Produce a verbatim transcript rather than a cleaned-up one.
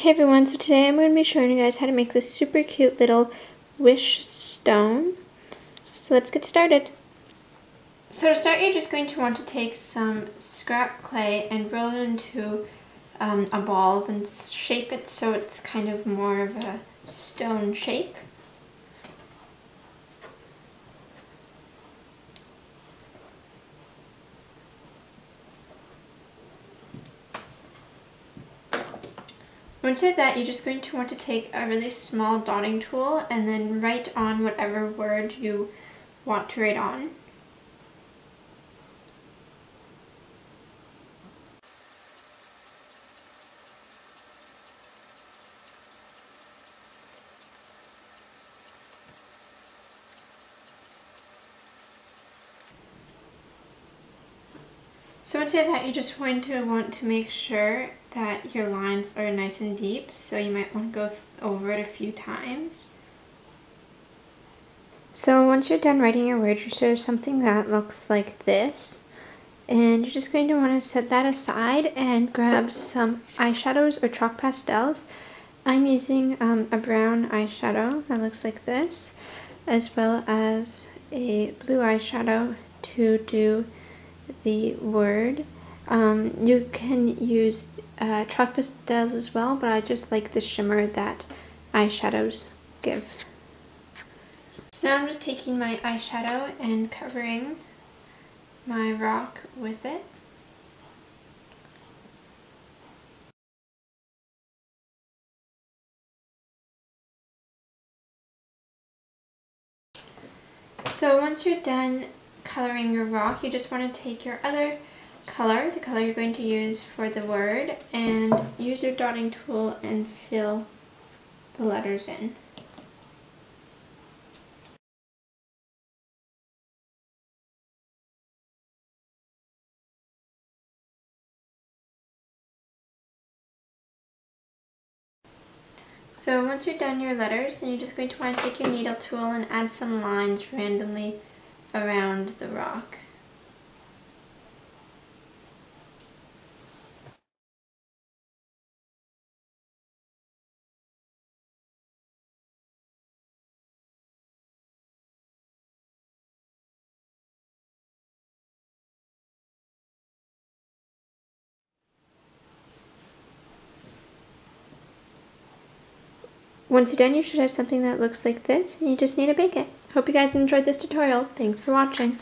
Hey everyone, so today I'm going to be showing you guys how to make this super cute little wish stone. So let's get started. So to start, you're just going to want to take some scrap clay and roll it into um, a ball, then shape it so it's kind of more of a stone shape. Once you have that, you're just going to want to take a really small dotting tool and then write on whatever word you want to write on. So once you have that, you're just going to want to make sure that your lines are nice and deep, so you might want to go over it a few times. So once you're done writing your words, you should have something that looks like this. And you're just going to want to set that aside and grab some eyeshadows or chalk pastels. I'm using um, a brown eyeshadow that looks like this, as well as a blue eyeshadow to do the word. Um, you can use uh, chalk pastels as well, but I just like the shimmer that eyeshadows give. So now I'm just taking my eyeshadow and covering my rock with it. So once you're done coloring your rock, you just want to take your other color, the color you're going to use for the word, and use your dotting tool and fill the letters in. So once you're done your letters, then you're just going to want to take your needle tool and add some lines randomly around the rock. Once you're done, you should have something that looks like this, and you just need to bake it. Hope you guys enjoyed this tutorial. Thanks for watching.